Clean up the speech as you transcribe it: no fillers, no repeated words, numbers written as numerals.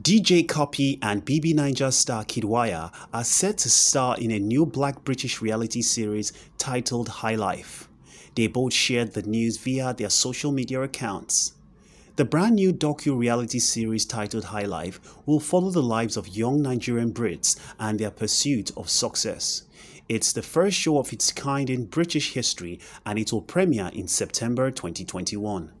DJ Cuppy and BB Ninja star Kiddwaya are set to star in a new Black British reality series titled Highlife. They both shared the news via their social media accounts. The brand new docu-reality series titled Highlife will follow the lives of young Nigerian Brits and their pursuit of success. It's the first show of its kind in British history and it will premiere in September 2021.